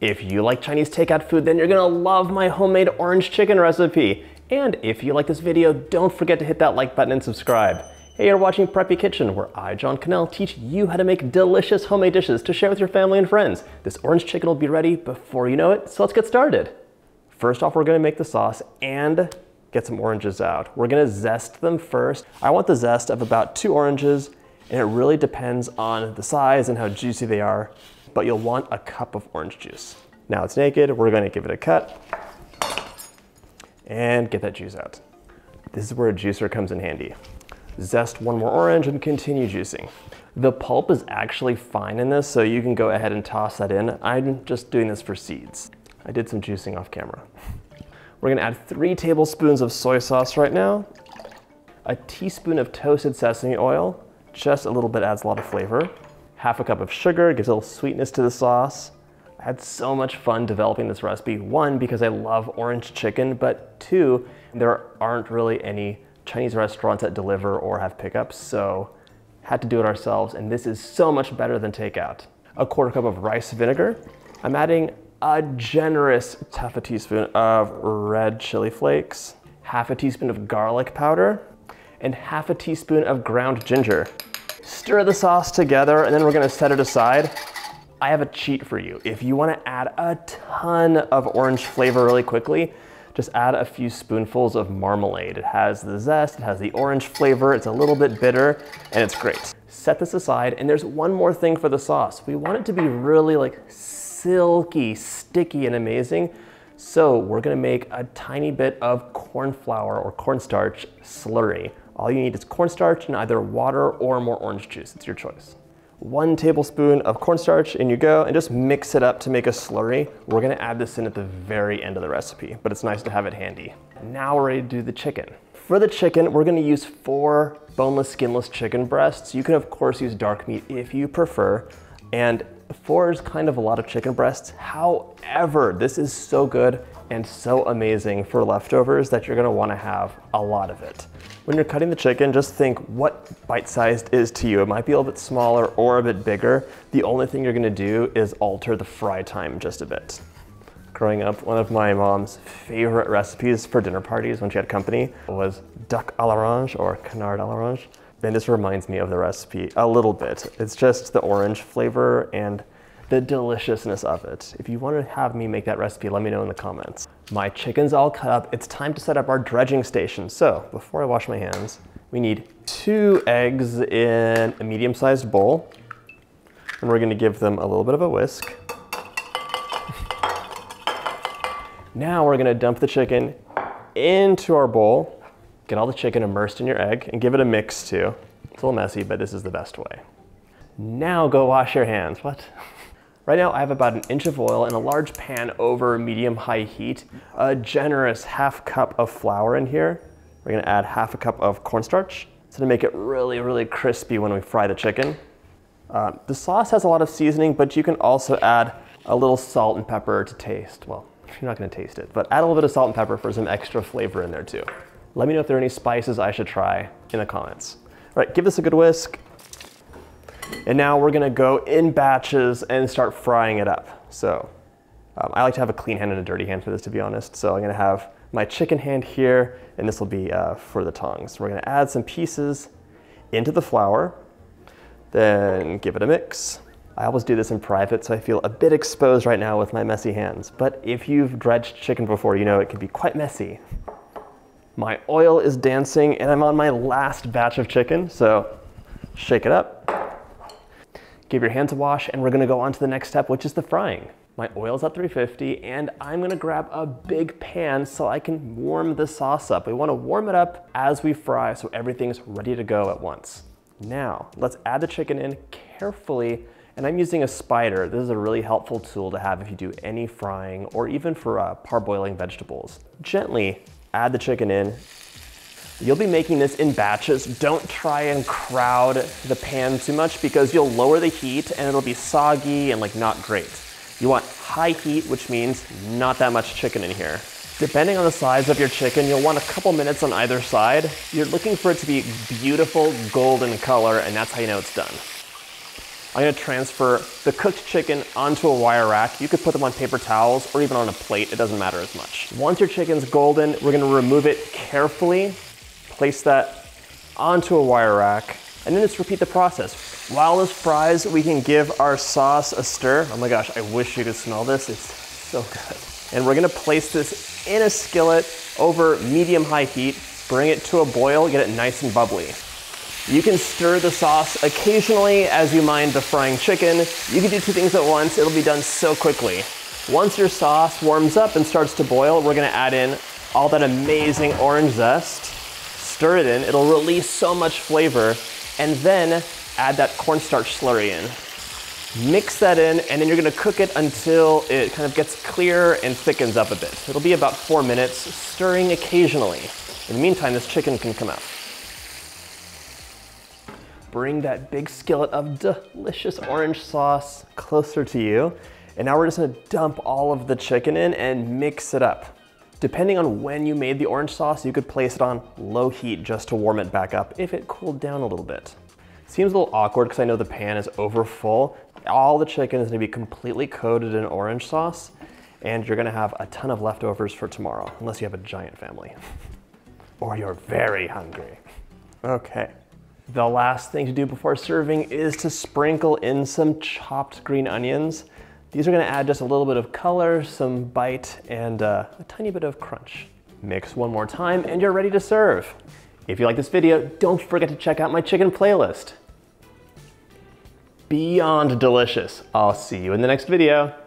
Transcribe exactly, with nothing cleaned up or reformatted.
If you like Chinese takeout food, then you're gonna love my homemade orange chicken recipe. And if you like this video, don't forget to hit that like button and subscribe. Hey, you're watching Preppy Kitchen, where I, John Cannell, teach you how to make delicious homemade dishes to share with your family and friends. This orange chicken will be ready before you know it, so let's get started. First off, we're gonna make the sauce and get some oranges out. We're gonna zest them first. I want the zest of about two oranges, and it really depends on the size and how juicy they are, but you'll want a cup of orange juice. Now it's naked, we're gonna give it a cut and get that juice out. This is where a juicer comes in handy. Zest one more orange and continue juicing. The pulp is actually fine in this, so you can go ahead and toss that in. I'm just doing this for seeds. I did some juicing off camera. We're gonna add three tablespoons of soy sauce right now, a teaspoon of toasted sesame oil, just a little bit adds a lot of flavor, half a cup of sugar, gives a little sweetness to the sauce. I had so much fun developing this recipe. One, because I love orange chicken, but two, there aren't really any Chinese restaurants that deliver or have pickups, so had to do it ourselves, and this is so much better than takeout. A quarter cup of rice vinegar. I'm adding a generous half a teaspoon of red chili flakes, half a teaspoon of garlic powder, and half a teaspoon of ground ginger. Stir the sauce together, and then we're gonna set it aside. I have a cheat for you. If you wanna add a ton of orange flavor really quickly, just add a few spoonfuls of marmalade. It has the zest, it has the orange flavor, it's a little bit bitter, and it's great. Set this aside, and there's one more thing for the sauce. We want it to be really like silky, sticky, and amazing. So we're gonna make a tiny bit of corn flour or cornstarch slurry. All you need is cornstarch and either water or more orange juice, it's your choice. One tablespoon of cornstarch in you go, and just mix it up to make a slurry. We're gonna add this in at the very end of the recipe, but it's nice to have it handy. Now we're ready to do the chicken. For the chicken, we're gonna use four boneless, skinless chicken breasts. You can of course use dark meat if you prefer, and four is kind of a lot of chicken breasts. However, this is so good and so amazing for leftovers that you're gonna wanna have a lot of it. When you're cutting the chicken, just think what bite-sized is to you. It might be a little bit smaller or a bit bigger. The only thing you're gonna do is alter the fry time just a bit. Growing up, one of my mom's favorite recipes for dinner parties when she had company was duck à l'orange or canard à l'orange. And this reminds me of the recipe a little bit. It's just the orange flavor and the deliciousness of it. If you want to have me make that recipe, let me know in the comments. My chicken's all cut up. It's time to set up our dredging station. So before I wash my hands, we need two eggs in a medium-sized bowl. And we're going to give them a little bit of a whisk. Now we're going to dump the chicken into our bowl. Get all the chicken immersed in your egg and give it a mix too. It's a little messy, but this is the best way. Now go wash your hands. What? Right now I have about an inch of oil in a large pan over medium-high heat. A generous half cup of flour in here. We're gonna add half a cup of cornstarch. It's gonna make it really, really crispy when we fry the chicken. Uh, the sauce has a lot of seasoning, but you can also add a little salt and pepper to taste. Well, you're not gonna taste it, but add a little bit of salt and pepper for some extra flavor in there too. Let me know if there are any spices I should try in the comments. All right, give this a good whisk. And now we're gonna go in batches and start frying it up. So um, I like to have a clean hand and a dirty hand for this, to be honest. So I'm gonna have my chicken hand here, and this will be uh, for the tongs. We're gonna add some pieces into the flour, then give it a mix. I always do this in private, so I feel a bit exposed right now with my messy hands. But if you've dredged chicken before, you know it can be quite messy. My oil is dancing and I'm on my last batch of chicken, so shake it up. Give your hands a wash and we're gonna go on to the next step, which is the frying. My oil's at three fifty and I'm gonna grab a big pan so I can warm the sauce up. We wanna warm it up as we fry so everything's ready to go at once. Now, let's add the chicken in carefully, and I'm using a spider. This is a really helpful tool to have if you do any frying or even for uh, parboiling vegetables. Gently add the chicken in. You'll be making this in batches. Don't try and crowd the pan too much because you'll lower the heat and it'll be soggy and like not great. You want high heat, which means not that much chicken in here. Depending on the size of your chicken, you'll want a couple minutes on either side. You're looking for it to be beautiful golden color, and that's how you know it's done. I'm gonna transfer the cooked chicken onto a wire rack. You could put them on paper towels or even on a plate, it doesn't matter as much. Once your chicken's golden, we're gonna remove it carefully, place that onto a wire rack, and then just repeat the process. While this fries, we can give our sauce a stir. Oh my gosh, I wish you could smell this, it's so good. And we're gonna place this in a skillet over medium-high heat, bring it to a boil, get it nice and bubbly. You can stir the sauce occasionally as you mind the frying chicken. You can do two things at once, it'll be done so quickly. Once your sauce warms up and starts to boil, we're gonna add in all that amazing orange zest, stir it in, it'll release so much flavor, and then add that cornstarch slurry in. Mix that in, and then you're gonna cook it until it kind of gets clear and thickens up a bit. It'll be about four minutes, stirring occasionally. In the meantime, this chicken can come out. Bring that big skillet of delicious orange sauce closer to you. And now we're just gonna dump all of the chicken in and mix it up. Depending on when you made the orange sauce, you could place it on low heat just to warm it back up if it cooled down a little bit. Seems a little awkward because I know the pan is over full. All the chicken is gonna be completely coated in orange sauce and you're gonna have a ton of leftovers for tomorrow, unless you have a giant family or you're very hungry. Okay. The last thing to do before serving is to sprinkle in some chopped green onions. These are gonna add just a little bit of color, some bite, and uh, a tiny bit of crunch. Mix one more time and you're ready to serve. If you like this video, don't forget to check out my chicken playlist. Beyond delicious. I'll see you in the next video.